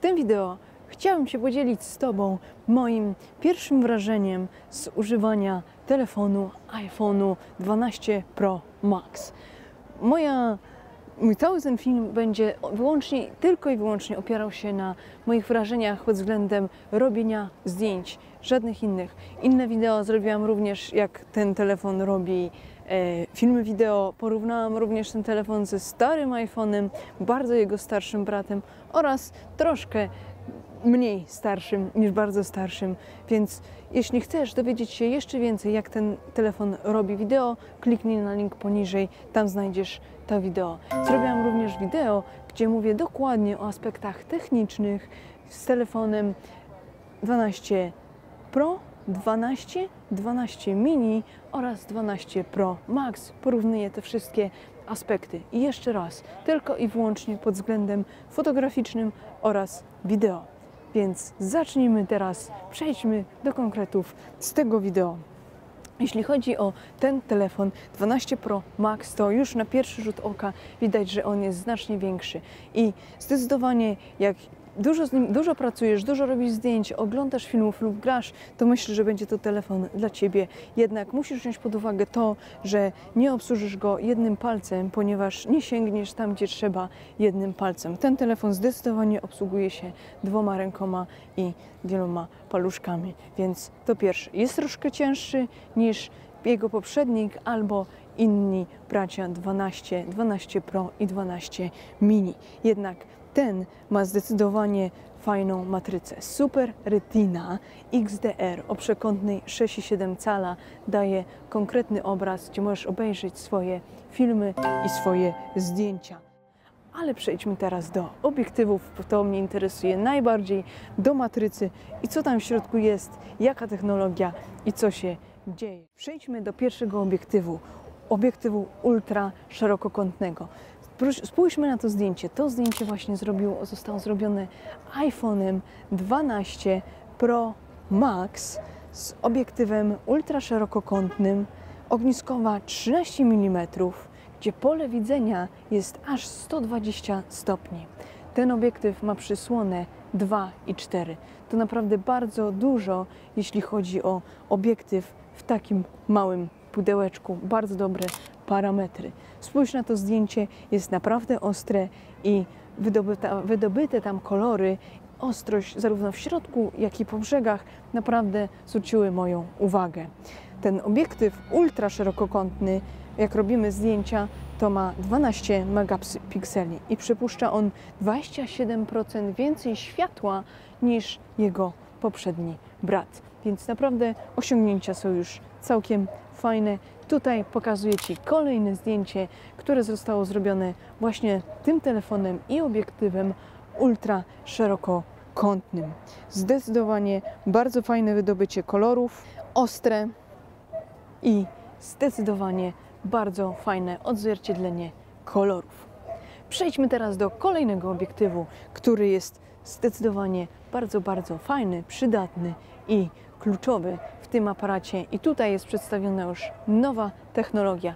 tym wideo chciałam się podzielić z Tobą moim pierwszym wrażeniem z używania telefonu iPhone'u 12 Pro Max. Mój cały ten film będzie tylko i wyłącznie opierał się na moich wrażeniach pod względem robienia zdjęć, żadnych innych. Inne wideo zrobiłam również, jak ten telefon robi filmy wideo. Porównałam również ten telefon ze starym iPhone'em, bardzo jego starszym bratem oraz troszkę mniej starszym niż bardzo starszym, więc jeśli chcesz dowiedzieć się jeszcze więcej, jak ten telefon robi wideo, kliknij na link poniżej, tam znajdziesz to wideo. Zrobiłam również wideo, gdzie mówię dokładnie o aspektach technicznych z telefonem 12 Pro, 12, 12 Mini oraz 12 Pro Max. Porównuję te wszystkie aspekty i jeszcze raz, tylko i wyłącznie pod względem fotograficznym oraz wideo. Więc zacznijmy teraz, przejdźmy do konkretów z tego wideo. Jeśli chodzi o ten telefon 12 Pro Max, to już na pierwszy rzut oka widać, że on jest znacznie większy i zdecydowanie jak dużo pracujesz, dużo robisz zdjęć, oglądasz filmów lub grasz, to myślę, że będzie to telefon dla Ciebie. Jednak musisz wziąć pod uwagę to, że nie obsłużysz go jednym palcem, ponieważ nie sięgniesz tam, gdzie trzeba jednym palcem. Ten telefon zdecydowanie obsługuje się dwoma rękoma i wieloma paluszkami, więc to pierwsze. Jest troszkę cięższy niż jego poprzednik albo inni bracia 12, 12 Pro i 12 Mini. Jednak ten ma zdecydowanie fajną matrycę. Super Retina XDR o przekątnej 6,7 cala daje konkretny obraz, gdzie możesz obejrzeć swoje filmy i swoje zdjęcia. Ale przejdźmy teraz do obiektywów, bo to mnie interesuje najbardziej, do matrycy i co tam w środku jest, jaka technologia i co się dzieje. Przejdźmy do pierwszego obiektywu, obiektywu ultra szerokokątnego. Spójrzmy na to zdjęcie. To zdjęcie właśnie zostało zrobione iPhone'em 12 Pro Max z obiektywem ultraszerokokątnym, ogniskowa 13 mm, gdzie pole widzenia jest aż 120 stopni. Ten obiektyw ma przysłonę 2 i 4. To naprawdę bardzo dużo, jeśli chodzi o obiektyw w takim małym pudełeczku. Bardzo dobre parametry. Spójrz na to zdjęcie, jest naprawdę ostre i wydobyte tam kolory, ostrość zarówno w środku, jak i po brzegach naprawdę zwróciły moją uwagę. Ten obiektyw ultra szerokokątny, jak robimy zdjęcia, to ma 12 megapikseli i przypuszcza on 27% więcej światła niż jego poprzedni brat. Więc naprawdę osiągnięcia są już całkiem fajne. Tutaj pokazuję Ci kolejne zdjęcie, które zostało zrobione właśnie tym telefonem i obiektywem ultra szerokokątnym. Zdecydowanie bardzo fajne wydobycie kolorów, ostre i zdecydowanie bardzo fajne odzwierciedlenie kolorów. Przejdźmy teraz do kolejnego obiektywu, który jest zdecydowanie bardzo fajny, przydatny i kluczowy w tym aparacie i tutaj jest przedstawiona już nowa technologia.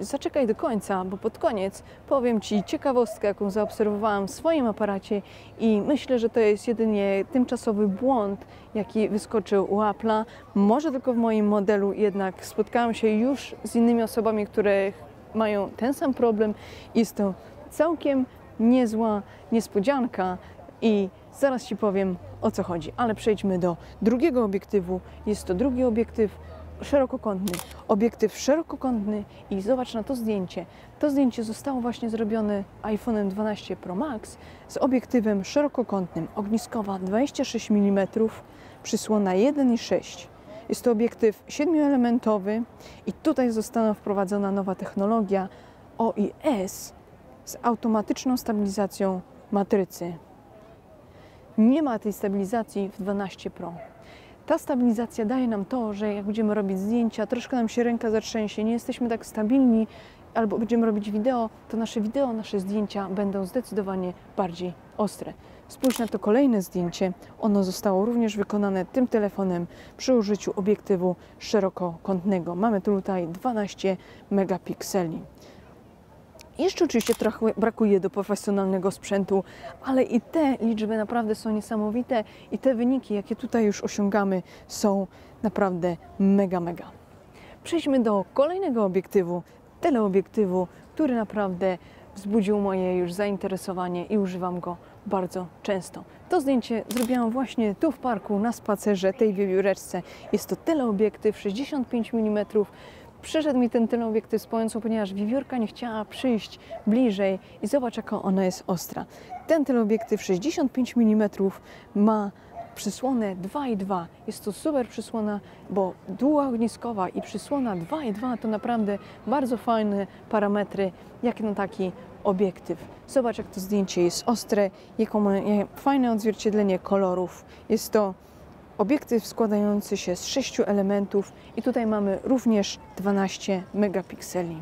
Zaczekaj do końca, bo pod koniec powiem Ci ciekawostkę, jaką zaobserwowałam w swoim aparacie i myślę, że to jest jedynie tymczasowy błąd, jaki wyskoczył u Apple'a. Może tylko w moim modelu, jednak spotkałam się już z innymi osobami, które mają ten sam problem. Jest to całkiem niezła niespodzianka i zaraz Ci powiem, o co chodzi, ale przejdźmy do drugiego obiektywu. Jest to drugi obiektyw szerokokątny. Obiektyw szerokokątny i zobacz na to zdjęcie. To zdjęcie zostało właśnie zrobione iPhone'em 12 Pro Max z obiektywem szerokokątnym. Ogniskowa 26 mm, przysłona 1,6. Jest to obiektyw 7-elementowy i tutaj została wprowadzona nowa technologia OIS z automatyczną stabilizacją matrycy. Nie ma tej stabilizacji w 12 Pro. Ta stabilizacja daje nam to, że jak będziemy robić zdjęcia, troszkę nam się ręka zatrzęsie, nie jesteśmy tak stabilni, albo będziemy robić wideo, to nasze wideo, nasze zdjęcia będą zdecydowanie bardziej ostre. Spójrz na to kolejne zdjęcie. Ono zostało również wykonane tym telefonem przy użyciu obiektywu szerokokątnego. Mamy tutaj 12 megapikseli. Jeszcze oczywiście trochę brakuje do profesjonalnego sprzętu, ale i te liczby naprawdę są niesamowite i te wyniki, jakie tutaj już osiągamy, są naprawdę mega, mega. Przejdźmy do kolejnego obiektywu, teleobiektywu, który naprawdę wzbudził moje już zainteresowanie i używam go bardzo często. To zdjęcie zrobiłam właśnie tu w parku, na spacerze, tej wiewióreczce. Jest to teleobiektyw 65 mm. Przyszedł mi ten teleobiektyw z pomocą, ponieważ wiewiórka nie chciała przyjść bliżej i zobacz, jaka ona jest ostra. Ten teleobiektyw 65 mm ma przysłonę 2,2. Jest to super przysłona, bo duoogniskowa i przysłona 2,2 to naprawdę bardzo fajne parametry, jak na taki obiektyw. Zobacz, jak to zdjęcie jest ostre, jaką ma fajne odzwierciedlenie kolorów. Jest to obiektyw składający się z 6 elementów i tutaj mamy również 12 megapikseli.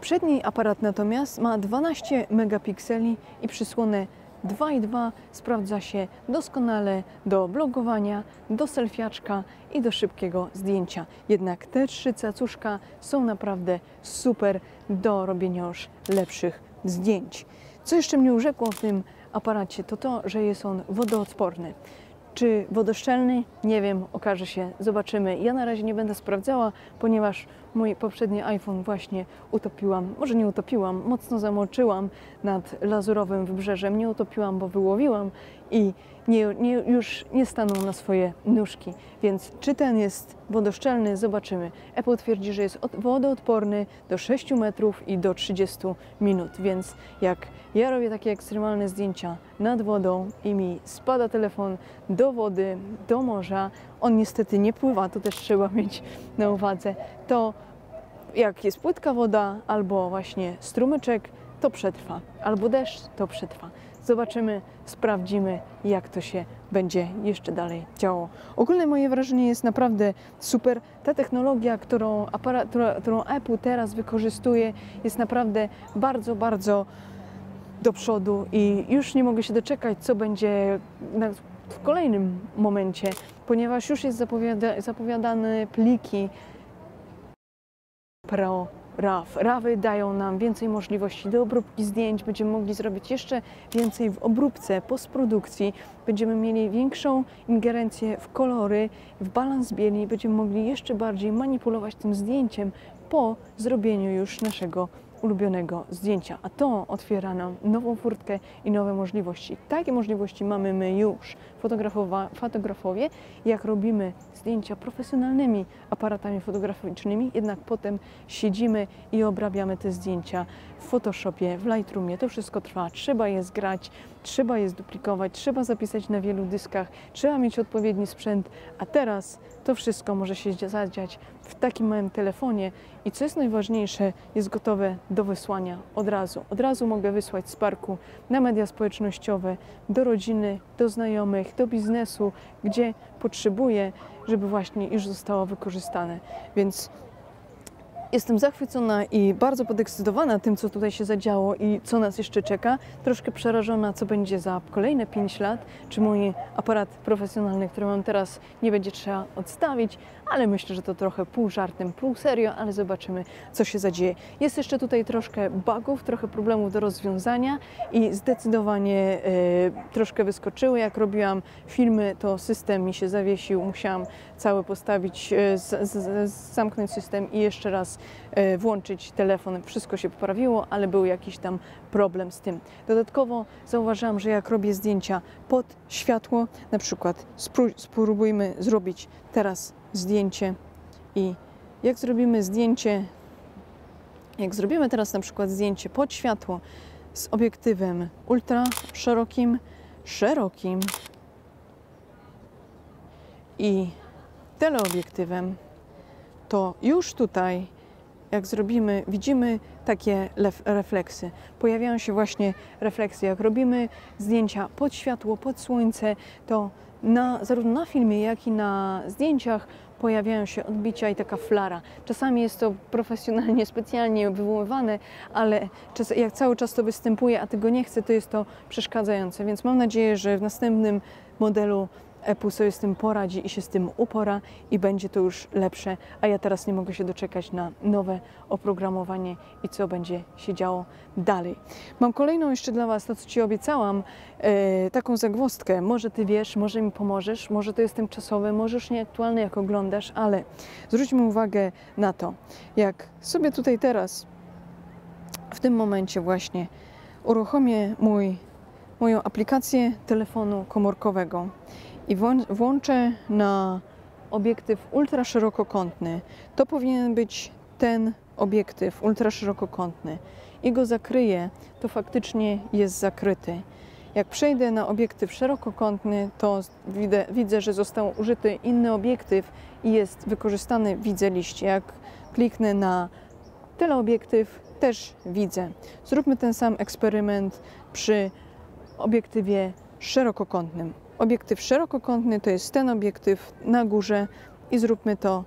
Przedni aparat natomiast ma 12 megapikseli i przysłonę 2,2. Sprawdza się doskonale do blogowania, do selfiaczka i do szybkiego zdjęcia. Jednak te trzy cacuszka są naprawdę super do robienia już lepszych zdjęć. Co jeszcze mnie urzekło w tym aparacie, to to, że jest on wodoodporny. Czy wodoszczelny? Nie wiem, okaże się, zobaczymy. Ja na razie nie będę sprawdzała, ponieważ mój poprzedni iPhone właśnie utopiłam. Może nie utopiłam, mocno zamoczyłam nad lazurowym wybrzeżem. Nie utopiłam, bo wyłowiłam i już nie stanął na swoje nóżki. Więc czy ten jest wodoszczelny? Zobaczymy. Apple twierdzi, że jest wodoodporny do 6 metrów i do 30 minut. Więc jak ja robię takie ekstremalne zdjęcia nad wodą i mi spada telefon do wody, do morza, on niestety nie pływa, to też trzeba mieć na uwadze, to jak jest płytka woda albo właśnie strumyczek, to przetrwa, albo deszcz, to przetrwa. Zobaczymy, sprawdzimy, jak to się będzie jeszcze dalej działo. Ogólne moje wrażenie jest naprawdę super. Ta technologia, którą Apple teraz wykorzystuje, jest naprawdę bardzo, bardzo do przodu i już nie mogę się doczekać, co będzie w kolejnym momencie, ponieważ już jest zapowiadane pliki Pro RAW. RAWy dają nam więcej możliwości do obróbki zdjęć, będziemy mogli zrobić jeszcze więcej w obróbce, postprodukcji, będziemy mieli większą ingerencję w kolory, w balans bieli, będziemy mogli jeszcze bardziej manipulować tym zdjęciem po zrobieniu już naszego ulubionego zdjęcia, a to otwiera nam nową furtkę i nowe możliwości. Takie możliwości mamy my już, fotografowie, jak robimy zdjęcia profesjonalnymi aparatami fotograficznymi, jednak potem siedzimy i obrabiamy te zdjęcia w Photoshopie, w Lightroomie, to wszystko trwa, trzeba je zgrać, trzeba je zduplikować, trzeba zapisać na wielu dyskach, trzeba mieć odpowiedni sprzęt, a teraz to wszystko może się zadziać w takim małym telefonie i co jest najważniejsze, jest gotowe do wysłania od razu. Od razu mogę wysłać z parku na media społecznościowe, do rodziny, do znajomych, do biznesu, gdzie potrzebuję, żeby właśnie już zostało wykorzystane. Więc jestem zachwycona i bardzo podekscytowana tym, co tutaj się zadziało i co nas jeszcze czeka. Troszkę przerażona, co będzie za kolejne 5 lat, czy mój aparat profesjonalny, który mam teraz, nie będzie trzeba odstawić, ale myślę, że to trochę pół żartem, pół serio, ale zobaczymy, co się zadzieje. Jest jeszcze tutaj troszkę bugów, trochę problemów do rozwiązania i zdecydowanie troszkę wyskoczyły. Jak robiłam filmy, to system mi się zawiesił, musiałam cały postawić, zamknąć system i jeszcze raz włączyć telefon. Wszystko się poprawiło, ale był jakiś tam problem z tym. Dodatkowo zauważyłam, że jak robię zdjęcia pod światło, na przykład spróbujmy zrobić teraz zdjęcie i jak zrobimy teraz na przykład zdjęcie pod światło z obiektywem ultra szerokim, i teleobiektywem, to już tutaj jak zrobimy, widzimy takie refleksy. Pojawiają się właśnie refleksy. Jak robimy zdjęcia pod światło, pod słońce, to zarówno na filmie, jak i na zdjęciach pojawiają się odbicia i taka flara. Czasami jest to profesjonalnie, specjalnie wywoływane, ale jak cały czas to występuje, a tego nie chcę, to jest to przeszkadzające. Więc mam nadzieję, że w następnym modelu Apple sobie z tym poradzi i się z tym upora i będzie to już lepsze, a ja teraz nie mogę się doczekać na nowe oprogramowanie i co będzie się działo dalej. Mam kolejną jeszcze dla Was, to co Ci obiecałam, taką zagwozdkę. Może Ty wiesz, może mi pomożesz, może to jest tymczasowe, może już nieaktualne jak oglądasz, ale zwróćmy uwagę na to, jak sobie tutaj teraz, w tym momencie właśnie uruchomię moją aplikację telefonu komórkowego i włączę na obiektyw ultraszerokokątny. To powinien być ten obiektyw ultraszerokokątny i go zakryję, to faktycznie jest zakryty. Jak przejdę na obiektyw szerokokątny, to widzę, że został użyty inny obiektyw i jest wykorzystany, widzę liść. Jak kliknę na teleobiektyw, też widzę. Zróbmy ten sam eksperyment przy obiektywie szerokokątnym. Obiektyw szerokokątny to jest ten obiektyw na górze i zróbmy to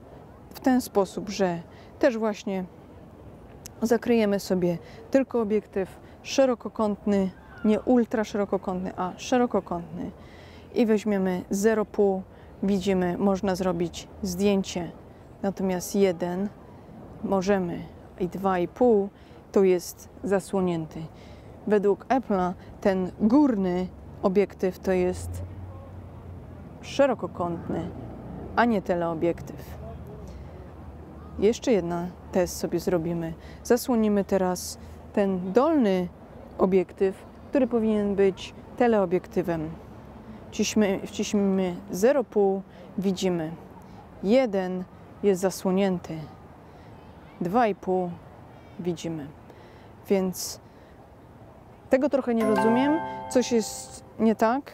w ten sposób, że też właśnie zakryjemy sobie tylko obiektyw szerokokątny, nie ultra szerokokątny, a szerokokątny i weźmiemy 0,5, widzimy, można zrobić zdjęcie, natomiast 1 możemy i 2,5 to jest zasłonięty. Według Apple'a ten górny obiektyw to jest szerokokątny, a nie teleobiektyw. Jeszcze jeden test sobie zrobimy. Zasłonimy teraz ten dolny obiektyw, który powinien być teleobiektywem. Wciśnijmy 0,5, widzimy. 1 jest zasłonięty, 2,5 widzimy. Więc tego trochę nie rozumiem, coś jest nie tak.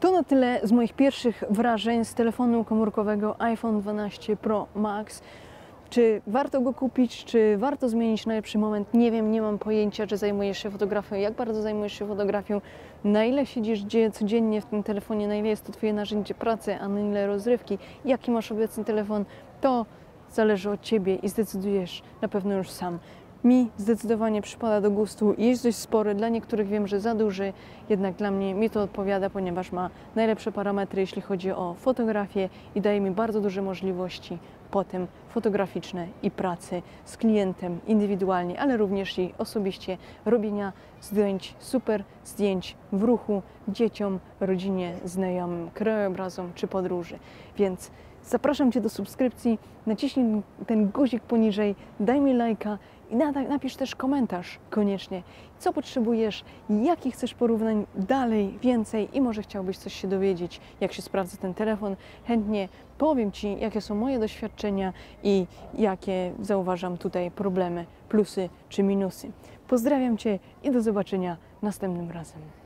To na tyle z moich pierwszych wrażeń z telefonu komórkowego iPhone 12 Pro Max. Czy warto go kupić, czy warto zmienić najlepszy moment? Nie wiem, nie mam pojęcia, czy zajmujesz się fotografią, jak bardzo zajmujesz się fotografią, na ile siedzisz codziennie w tym telefonie, na ile jest to Twoje narzędzie pracy, a na ile rozrywki, jaki masz obecny telefon, to zależy od Ciebie i zdecydujesz na pewno już sam. Mi zdecydowanie przypada do gustu i jest dość spory, dla niektórych wiem, że za duży, jednak dla mnie mi to odpowiada, ponieważ ma najlepsze parametry, jeśli chodzi o fotografię i daje mi bardzo duże możliwości potem fotograficzne i pracy z klientem indywidualnie, ale również i osobiście robienia zdjęć, super zdjęć w ruchu, dzieciom, rodzinie, znajomym, krajobrazom czy podróży, więc zapraszam Cię do subskrypcji, naciśnij ten guzik poniżej, daj mi lajka i napisz też komentarz koniecznie, co potrzebujesz, jakich chcesz porównań dalej, więcej i może chciałbyś coś się dowiedzieć, jak się sprawdza ten telefon. Chętnie powiem Ci, jakie są moje doświadczenia i jakie zauważam tutaj problemy, plusy czy minusy. Pozdrawiam Cię i do zobaczenia następnym razem.